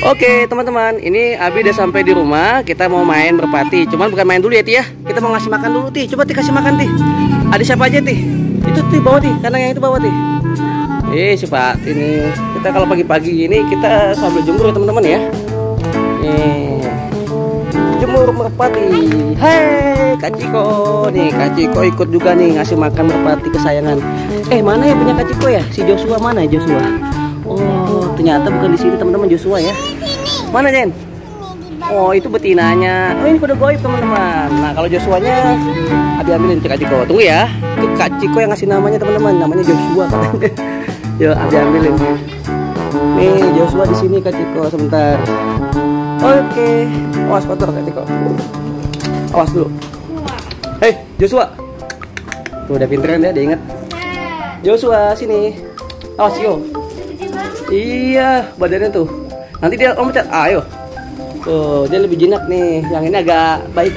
Oke teman-teman, ini Abi udah sampai di rumah. Kita mau main merpati, cuman bukan main dulu ya Ti ya. Kita mau ngasih makan dulu Ti. Coba Ti kasih makan Ti. Ada siapa aja Ti? Itu Ti bawa Ti, karena yang itu bawa Ti. Siapa ini? Kita kalau pagi-pagi gini kita sambil jemur ya teman-teman ya. Nih, jemur merpati. Hei Kaciko, nih Kaciko ikut juga nih ngasih makan merpati kesayangan. Mana ya punya Kaciko ya? Si Joshua mana Joshua? Oh, ternyata bukan di sini teman-teman Joshua ya. Mana Jen? Oh, itu betinanya. Oh, ini kuda goib teman-teman. Nah, kalau Joshuanya Abi ambilin ke Kaciko. Tunggu ya. Itu Kaciko yang ngasih namanya teman-teman. Namanya Joshua katanya. Yo, Abi ambilin. Nih, Joshua di sini Kaciko sebentar. Oke. Awas kotor Kaciko. Awas dulu. Hei, Joshua. Tuh udah pinteran ya, dia inget. Joshua sini. Awas yo. Iya, badannya tuh. Nanti dia loncat. Ayo. Tuh, dia lebih jinak nih. Yang ini agak baik.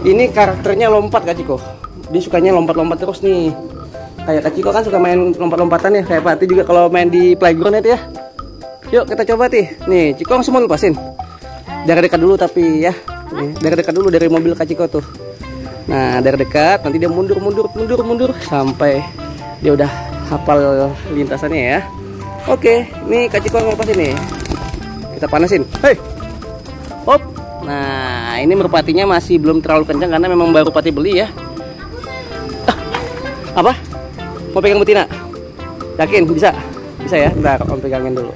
Ini karakternya lompat Kaciko. Dia sukanya lompat-lompat terus nih. Kayak Kaciko kan suka main lompat-lompatan ya. Kayak Pak Ti juga kalau main di playground itu ya. Yuk, kita coba Ti. Nih, Ciko langsung mau lepasin. Dari dekat dulu tapi ya. Dari dekat dulu dari mobil Kaciko tuh. Nah, dari dekat nanti dia mundur sampai dia udah hafal lintasannya ya. Oke, ini Kaciko ngelepasin nih. Kita panasin. Hei. Hop. Nah, ini merpatinya masih belum terlalu kencang karena memang baru pati beli ya. Apa? Mau pegang betina? Yakin bisa? Bisa ya? Bentar, Om pegangin dulu.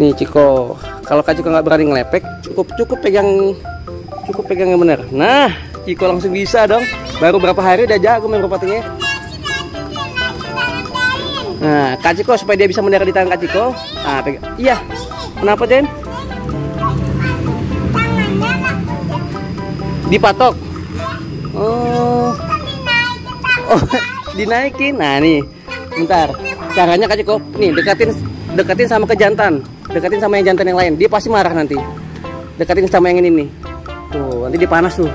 Nih, Ciko. Kalau Kaciko nggak berani ngelepek, cukup pegang yang benar. Nah, Ciko langsung bisa dong. Baru berapa hari udah jago main merpatinya. Nah, Kaciko supaya dia bisa mendarat di tangan Kaciko. Nah, iya. Kenapa, Jen? Dipatok. Oh. Oh, dinaikin. Nah, nih. Bentar. Caranya Kaciko, nih dekatin sama ke jantan. Dekatin sama yang jantan yang lain. Dia pasti marah nanti. Dekatin sama yang ini nih. Tuh, nanti dia panas tuh.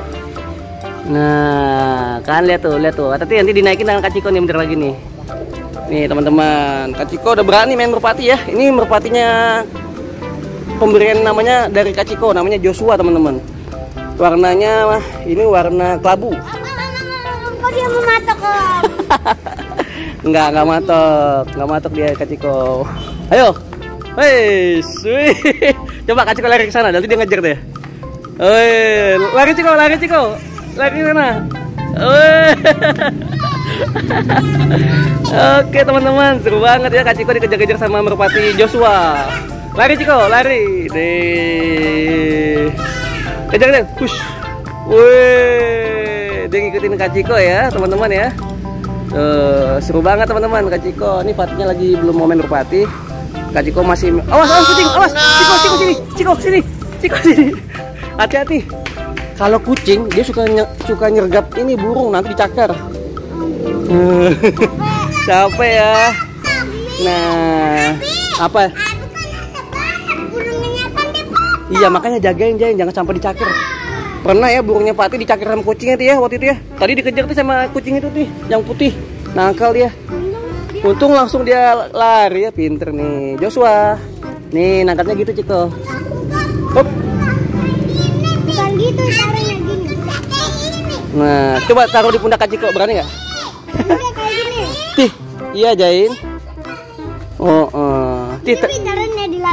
Nah, kan lihat tuh. Tapi nanti dinaikin tangan Kaciko nih bentar lagi nih. Nih teman-teman, Kaciko udah berani main merpati ya. Ini merpatinya pemberian namanya dari Kaciko, namanya Joshua teman-teman. Warnanya ini warna kelabu. Kok dia mau matok kok? Nggak matok dia Kaciko. Ayo, hei, coba Kaciko lari ke sana, nanti dia ngejar deh. Hei, lari Ciko, lari ke sana. Oke teman-teman, seru banget ya Kaciko dikejar-kejar sama merpati Joshua. Lari Ciko, lari. Nih. Kejar deh, push. Wih, dia ngikutin Kaciko ya, teman-teman ya. Seru banget teman-teman Kaciko. Ini patinya lagi belum mau main merpati. Kaciko masih awas kucing, awas. Ciko sini. Hati-hati. Kalau kucing dia suka nyergap ini burung, nanti dicakar. Capek ya. Nah, apa? Iya, makanya jagain, jangan sampai dicakar. Pernah ya burungnya Pak Ti dicakar sama kucingnya tuh ya waktu itu ya. Tadi dikejar tuh sama kucing itu nih, yang putih. Nakal dia. Untung langsung dia lari ya, pinter nih Joshua. Nih, nangkapnya gitu, Ciko. Hop. Bukan gitu, taruhnya gini. Nah, coba taruh di pundak Kaciko, berani nggak? Tih, iya Jain. Oh. Tih,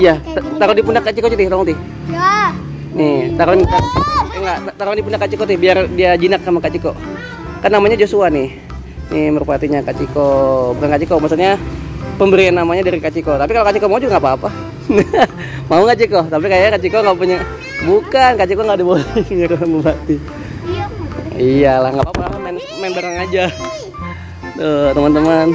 iya, taruh di pundak Kaciko Tih, tolong Tih. Ya. Nih, taruh di pundak Kaciko Tih biar dia jinak sama Kaciko. Kan namanya Joshua nih. Nih merpatinya Kaciko. Bukan Kaciko, maksudnya pemberian namanya dari Kaciko. Tapi kalau Kaciko mau juga nggak apa-apa. Mau nggak Kaciko? Tapi kayaknya Kaciko nggak punya. Bukan, Kaciko nggak dibolehin nyuruh membati. Iyalah, nggak apa-apa, main bareng aja. Tuh teman-teman,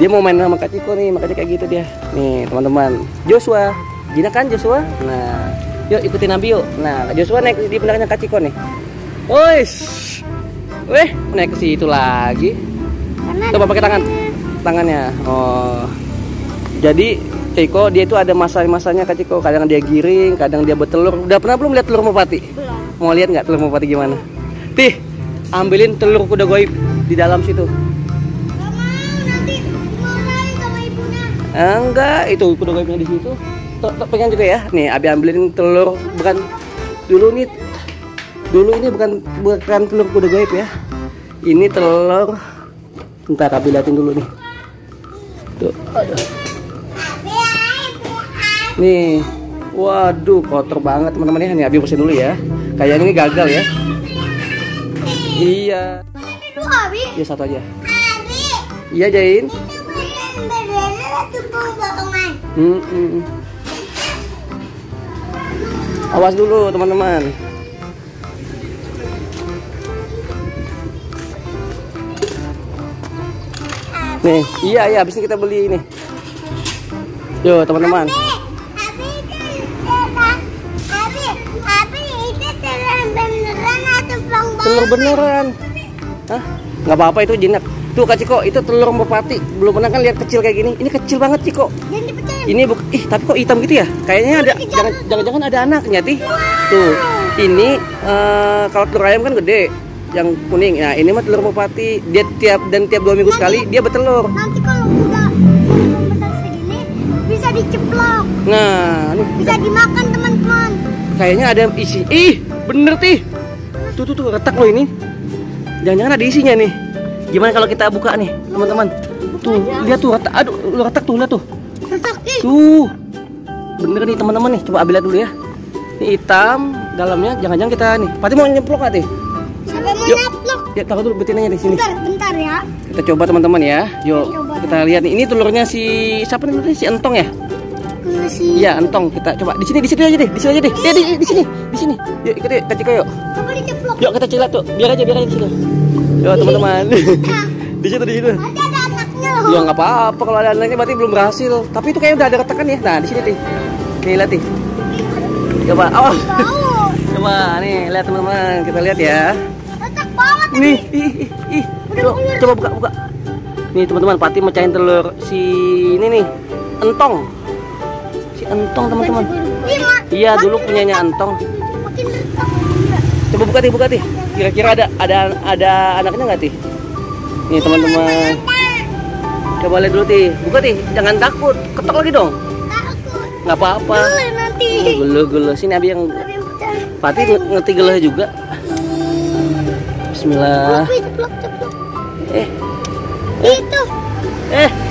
dia mau main sama Kaciko nih, makanya kayak gitu dia. Nih teman-teman, Joshua, jinak kan Joshua? Nah, yuk ikutin Nabi yuk. Nah, Joshua naik di pundaknya Kaciko nih. Wih, naik ke situ lagi. Coba pakai tangannya. Oh, jadi Kaciko dia itu ada masa-masanya Kaciko. Kadang dia giring, kadang dia bertelur. Udah pernah belum lihat telur merpati? Belum. Mau lihat nggak telur merpati gimana? Tih, ambilin telur kuda goib di dalam situ. Enggak, itu kuda goibnya di situ. pengen juga ya. Nih, Abi ambilin telur, bukan dulu nih. Dulu ini bukan telur kuda gaib ya. Ini telur. Bentar Abi liatin dulu nih. Tuh, aduh. Nih. Waduh, kotor banget teman-teman ya. Nih Abi bersihin dulu ya. Kayaknya ini gagal ya. Iya. Iya, satu aja. Iya, Jain. Awas dulu teman-teman. Nih, iya, habis ini kita beli ini. Yo teman-teman. Abi itu telur beneran atau bongbong? Telur beneran. Hah? Nggak apa-apa itu jinak. Tuh Kak Ciko, itu telur merpati. Belum pernah kan lihat kecil kayak gini. Ini kecil banget Ciko. Ini ih, tapi kok hitam gitu ya? Kayaknya ada jangan-jangan ada anaknya, Ti. Wow. Tuh, ini kalau telur ayam kan gede, yang kuning. Nah, ini mah telur merpati. Dia tiap 2 minggu sekali dia bertelur. Nanti kalau udah besar segini bisa diceplok. Nah, ini bisa dimakan teman-teman. Kayaknya ada isi. Ih, bener Ti. Tuh retak loh ini. Jangan-jangan ada isinya nih. Gimana kalau kita buka nih, teman-teman? Tuh, lihat tuh retak. Aduh, retak tuh, lihat tuh. Retak. Tuh. Bener nih, teman-teman nih. Coba ambil lihat dulu ya. Ini hitam, dalamnya jangan-jangan kita nih. Pasti mau nyemplok enggak, Teh? Sampai mau nyemplok. Ya, taruh dulu betinanya di sini. Bentar ya. Kita coba, teman-teman ya. Yuk, kita lihat nih. Ini telurnya si siapa namanya? Si Entong ya? Iya, Entong. Kita coba di sini aja deh. Di sini aja deh. Di sini. Yuk, ikut deh, Kaciko yuk. Coba diceplok. Yuk, kita celat tuh. Biar aja di sini. Yo teman-teman, di situ. Ada anaknya loh. Ya nggak apa-apa kalau ada anaknya berarti belum berhasil. Tapi itu kayaknya udah ada retakan ya. Nah di sini Ti, nih lihat Ti. Coba, awas. Coba nih lihat teman-teman, kita lihat ya. Retak banget nih. Ih. Coba buka. Nih teman-teman, Pati mecahin telur si ini nih, Entong. Si Entong teman-teman. Iya dulu punyanya Entong. Coba buka Ti. Kira-kira ada anaknya nggak Ti? Nih teman-teman. Coba lihat dulu Ti. Buka Ti, jangan takut. Ketok lagi dong. Takut. Nggak apa-apa. Geluh nanti. Geluh. Sini Abi yang Pati ngerti geluh juga. Bismillah. Ceplok. Itu.